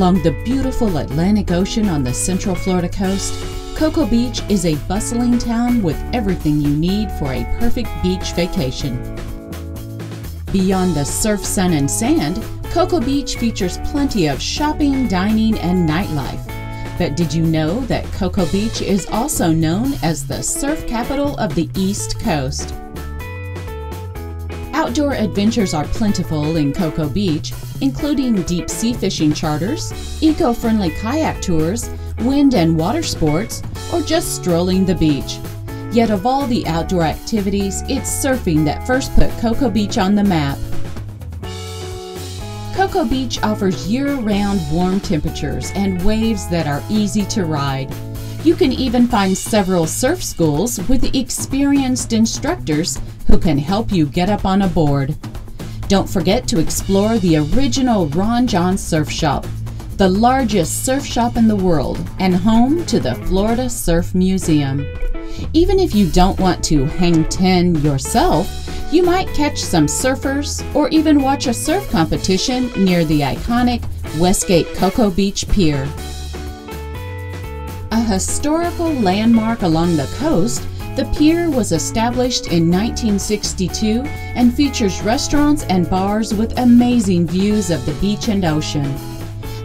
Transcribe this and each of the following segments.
Along the beautiful Atlantic Ocean on the central Florida coast, Cocoa Beach is a bustling town with everything you need for a perfect beach vacation. Beyond the surf, sun, and sand, Cocoa Beach features plenty of shopping, dining, and nightlife. But did you know that Cocoa Beach is also known as the surf capital of the East Coast? Outdoor adventures are plentiful in Cocoa Beach, including deep sea fishing charters, eco-friendly kayak tours, wind and water sports, or just strolling the beach. Yet of all the outdoor activities, it's surfing that first put Cocoa Beach on the map. Cocoa Beach offers year-round warm temperatures and waves that are easy to ride. You can even find several surf schools with experienced instructors who can help you get up on a board. Don't forget to explore the original Ron Jon Surf Shop, the largest surf shop in the world and home to the Florida Surf Museum. Even if you don't want to hang ten yourself, you might catch some surfers or even watch a surf competition near the iconic Westgate Cocoa Beach Pier. A historical landmark along the coast, the pier was established in 1962 and features restaurants and bars with amazing views of the beach and ocean.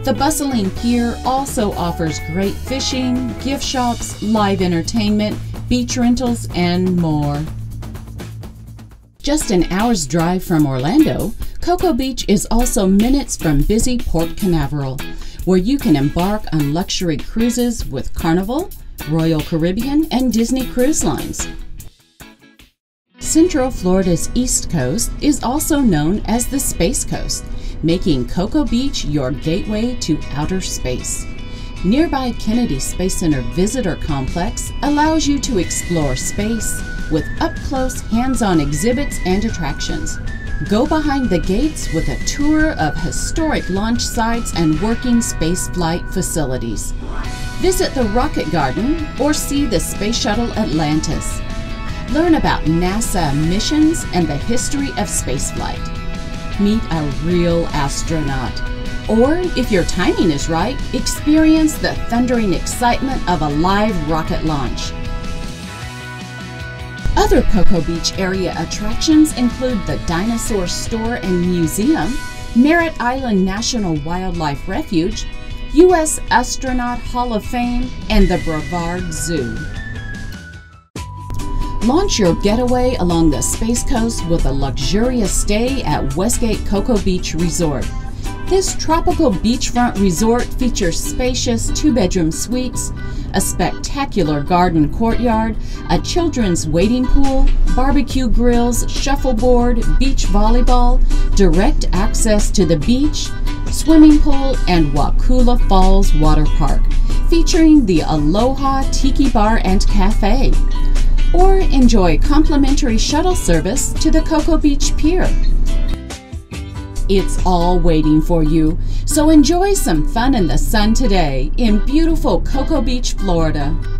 The bustling pier also offers great fishing, gift shops, live entertainment, beach rentals, and more. Just an hour's drive from Orlando, Cocoa Beach is also minutes from busy Port Canaveral, where you can embark on luxury cruises with Carnival, Royal Caribbean, and Disney Cruise Lines. Central Florida's East Coast is also known as the Space Coast, making Cocoa Beach your gateway to outer space. Nearby Kennedy Space Center Visitor Complex allows you to explore space, with up-close, hands-on exhibits and attractions. Go behind the gates with a tour of historic launch sites and working spaceflight facilities. Visit the Rocket Garden or see the Space Shuttle Atlantis. Learn about NASA missions and the history of spaceflight. Meet a real astronaut. Or, if your timing is right, experience the thundering excitement of a live rocket launch. Other Cocoa Beach area attractions include the Dinosaur Store and Museum, Merritt Island National Wildlife Refuge, U.S. Astronaut Hall of Fame, and the Brevard Zoo. Launch your getaway along the Space Coast with a luxurious stay at Westgate Cocoa Beach Resort. This tropical beachfront resort features spacious two-bedroom suites, a spectacular garden courtyard, a children's wading pool, barbecue grills, shuffleboard, beach volleyball, direct access to the beach, swimming pool, and Waikula Falls Water Park, featuring the Aloha Tiki Bar and Cafe. Or enjoy complimentary shuttle service to the Cocoa Beach Pier. It's all waiting for you, so enjoy some fun in the sun today in beautiful Cocoa Beach, Florida.